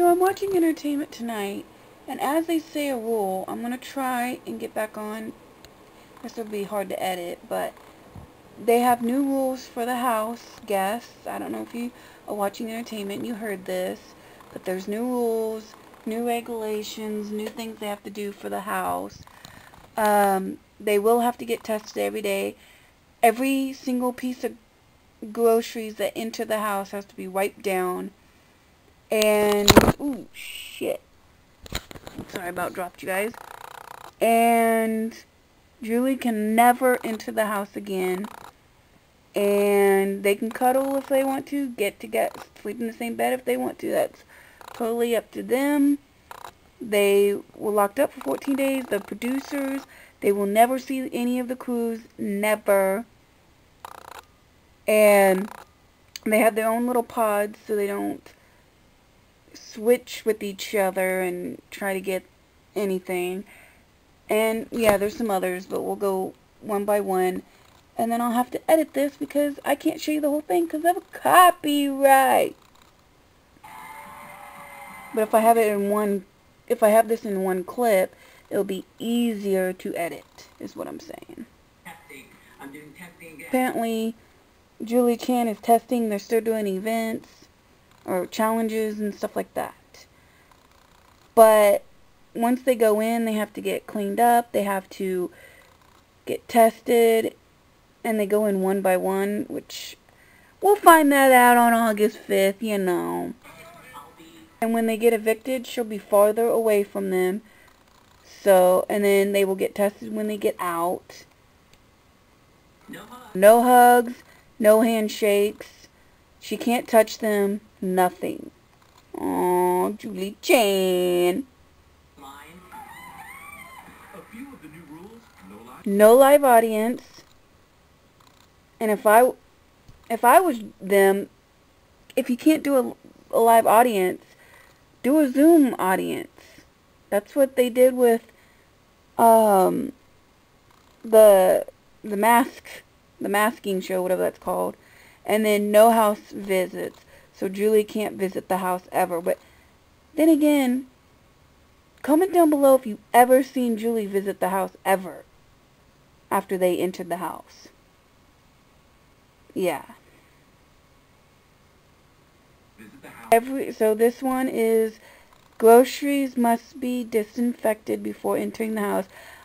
So I'm watching Entertainment Tonight, and as they say a rule, I'm going to try and get back on. This will be hard to edit, but they have new rules for the house guests. I don't know if you are watching Entertainment, you heard this, but there's new rules, new regulations, new things they have to do for the house. They will have to get tested every day. Every single piece of groceries that enter the house has to be wiped down. And, ooh, shit. I'm sorry about dropped, you guys. And Julie can never enter the house again. And they can cuddle if they want to, sleep in the same bed if they want to. That's totally up to them. They were locked up for 14 days. The producers, they will never see any of the crews, never. And they have their own little pods so they don't switch with each other and try to get anything. And yeah, there's some others, but we'll go one by one. And then I'll have to edit this because I can't show you the whole thing because of copyright. But if I have it in one, if I have this in one clip, it'll be easier to edit, is what I'm saying. Testing. I'm doing testing again. Apparently, Julie Chen is testing. They're still doing events or challenges and stuff like that. But once they go in, they have to get cleaned up. They have to get tested. And they go in one by one, which we'll find that out on August 5th, you know. And when they get evicted, she'll be farther away from them. So, and then they will get tested when they get out. No hugs. No hugs, no handshakes. She can't touch them, nothing. Aww, Julie Chen. Mine. A few of the new rules, no live audience. And if I was them, if you can't do a live audience, do a Zoom audience. That's what they did with the masking show, whatever that's called. And then no house visits. So Julie can't visit the house ever. But then again, comment down below if you've ever seen Julie visit the house ever after they entered the house. Yeah. So this one is groceries must be disinfected before entering the house.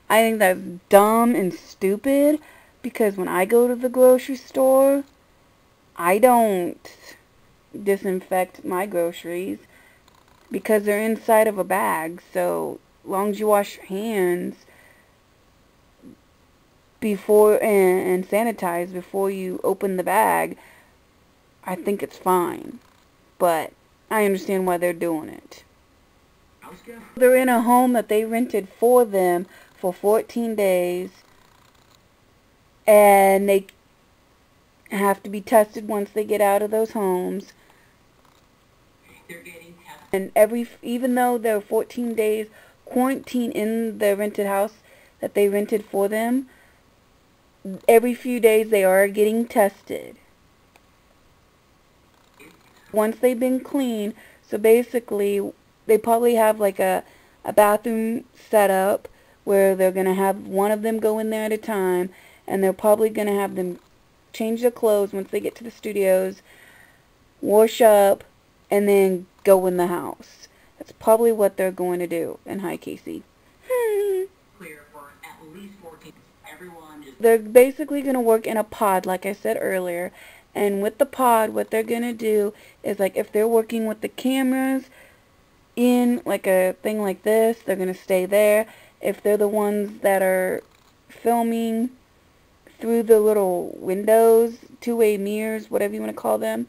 I think that's dumb and stupid because when I go to the grocery store, I don't disinfect my groceries because they're inside of a bag. So as long as you wash your hands before and sanitize before you open the bag, I think it's fine. But I understand why they're doing it. They're in a home that they rented for them for 14 days. And they have to be tested once they get out of those homes. They're getting tested. And even though they're 14 days quarantined in the rented house that they rented for them, every few days they are getting tested. Once they've been clean, so basically they probably have like a bathroom set up where they're going to have one of them go in there at a time, and they're probably going to have them change their clothes once they get to the studios, wash up, and then go in the house. That's probably what they're going to do. And hi, Casey. They're basically going to work in a pod, like I said earlier. And with the pod, what they're going to do is, like, if they're working with the cameras in, like, a thing like this, they're going to stay there. If they're the ones that are filming through the little windows, two-way mirrors, whatever you want to call them,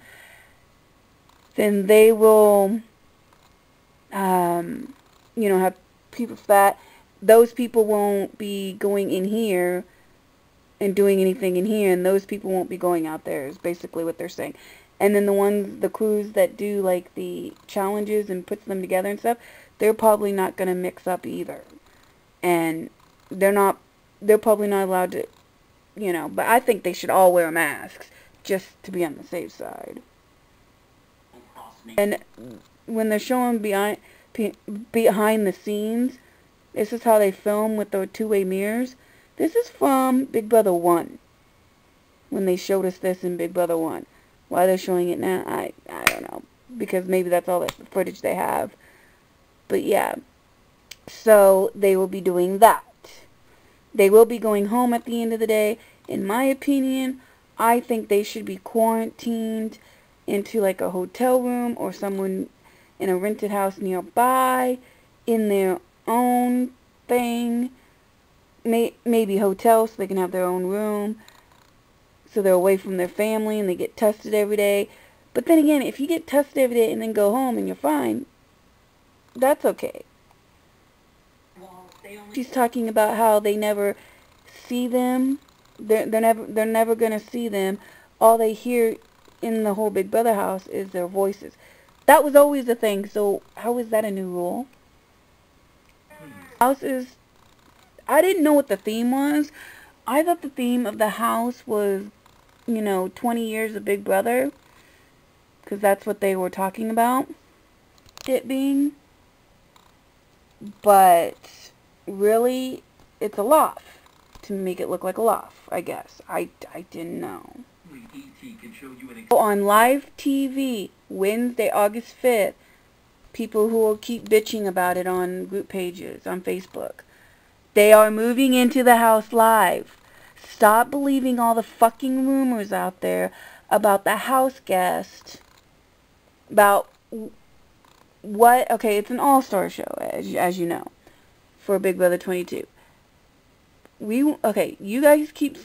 then they will, you know, have people that those people won't be going in here and doing anything in here, and those people won't be going out there, is basically what they're saying. And then the crews that do, like, the challenges and puts them together and stuff, they're probably not going to mix up either. And they're probably not allowed to, you know, but I think they should all wear masks, just to be on the safe side. And when they're showing behind the scenes, this is how they film with the two-way mirrors. This is from Big Brother 1. When they showed us this in Big Brother 1. Why they're showing it now, I don't know. Because maybe that's all the footage they have. But yeah. So they will be doing that. They will be going home at the end of the day. In my opinion, I think they should be quarantined into like a hotel room or someone in a rented house nearby in their own thing. Maybe hotel so they can have their own room. So they're away from their family and they get tested every day. But then again, if you get tested every day and then go home and you're fine, that's okay. She's talking about how they never see them. They're never gonna see them. All they hear in the whole Big Brother house is their voices. That was always a thing. So how is that a new rule? House is. I didn't know what the theme was. I thought the theme of the house was, you know, 20 years of Big Brother, because that's what they were talking about. It being. But really, it's a loft. To make it look like a loft, I guess. I didn't know. On live TV, Wednesday, August 5th, people who will keep bitching about it on group pages, on Facebook. They are moving into the house live. Stop believing all the fucking rumors out there about the house guest. About what? Okay, it's an all-star show, as you know, for Big Brother 22. Okay, you guys keep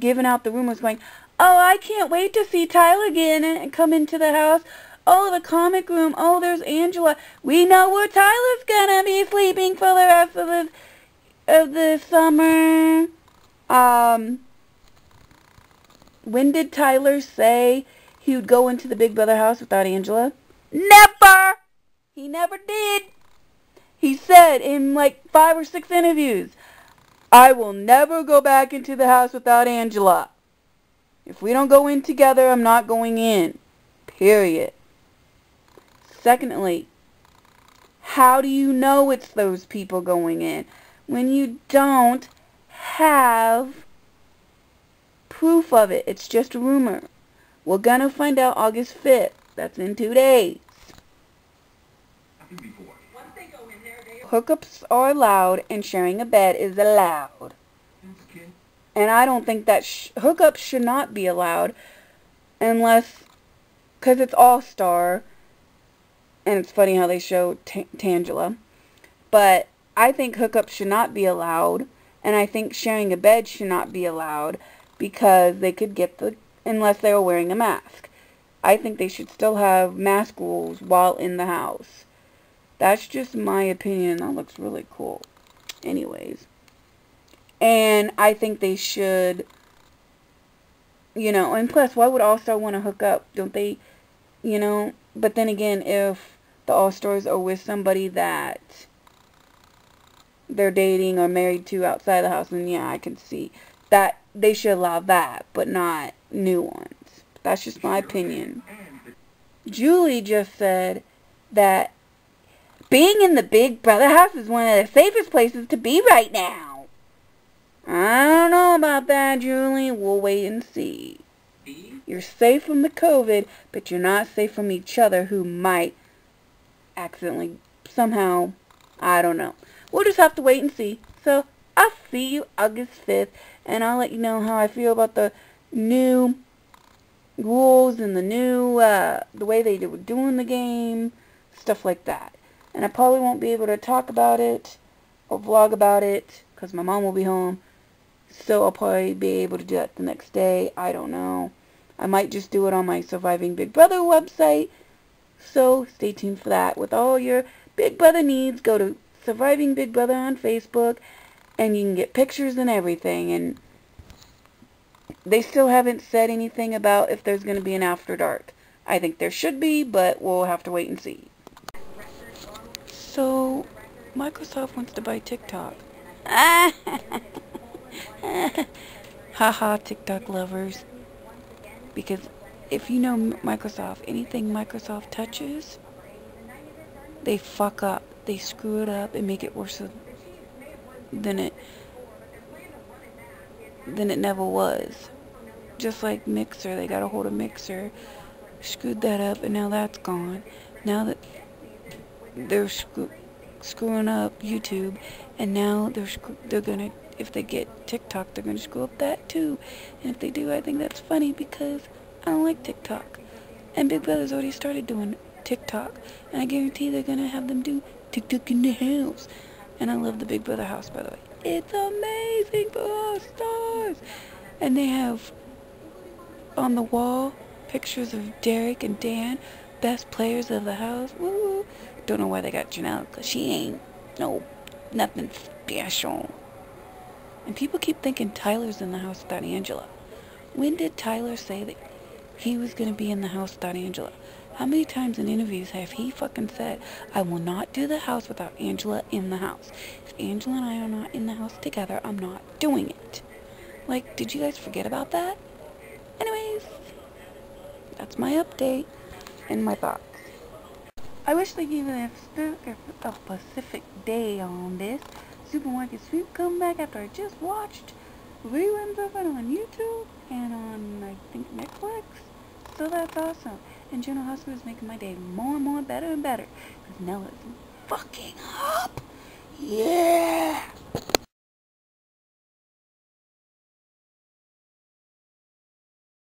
giving out the rumors going, oh, I can't wait to see Tyler again and come into the house. Oh, the comic room. Oh, there's Angela. We know where Tyler's gonna be sleeping for the rest of the summer. When did Tyler say he would go into the Big Brother house without Angela? Never! He never did. He said in like 5 or 6 interviews, I will never go back into the house without Angela. If we don't go in together, I'm not going in. Period. Secondly, how do you know it's those people going in when you don't have proof of it? It's just a rumor. We're gonna find out August 5th. That's in 2 days. Hookups are allowed and sharing a bed is allowed. Okay. And I don't think that hookups should not be allowed unless, because it's all-star, and it's funny how they show Tangela, but I think hookups should not be allowed, and I think sharing a bed should not be allowed because they could get unless they were wearing a mask. I think they should still have mask rules while in the house. That's just my opinion. That looks really cool. Anyways. And I think they should, you know, and plus, why would All-Star want to hook up? Don't they, you know? But then again, if the All-Stars are with somebody that they're dating or married to outside the house, then yeah, I can see that they should allow that, but not new ones. That's just my opinion. Julie just said that being in the Big Brother house is one of the safest places to be right now. I don't know about that, Julie. We'll wait and see. You're safe from the COVID, but you're not safe from each other who might accidentally, somehow, I don't know. We'll just have to wait and see. So, I'll see you August 5th, and I'll let you know how I feel about the new rules and the new, the way they were doing the game, stuff like that. And I probably won't be able to talk about it or vlog about it because my mom will be home. So I'll probably be able to do that the next day. I don't know. I might just do it on my Surviving Big Brother website. So stay tuned for that. With all your Big Brother needs, go to Surviving Big Brother on Facebook. And you can get pictures and everything. And they still haven't said anything about if there's going to be an After Dark. I think there should be, but we'll have to wait and see. So, Microsoft wants to buy TikTok. Haha, TikTok lovers. Because if you know Microsoft, anything Microsoft touches they fuck up, they screw it up and make it worse than it never was. Just like Mixer, they got a hold of Mixer, screwed that up, and now that's gone. Now that they're screwing up YouTube, and now they're gonna, if they get TikTok, they're gonna screw up that too. And if they do, I think that's funny because I don't like TikTok, and Big Brother's already started doing TikTok, and I guarantee they're gonna have them do TikTok in the house. And I love the Big Brother house, by the way. It's amazing for all stars. And they have on the wall pictures of Derek and Dan, best players of the house. Woo! Don't know why they got Janelle, because she ain't nothing special. And people keep thinking Tyler's in the house without Angela. When did Tyler say that he was going to be in the house without Angela? How many times in interviews have he fucking said, I will not do the house without Angela in the house. If Angela and I are not in the house together, I'm not doing it. Like, did you guys forget about that? Anyways, that's my update and my thoughts. I wish they gave it a specific day on this. Supermarket Sweep come back after I just watched reruns of it on YouTube and on, I think, Netflix. So that's awesome. And General Huskins is making my day more and more better and better. Because Nella is fucking up. Yeah.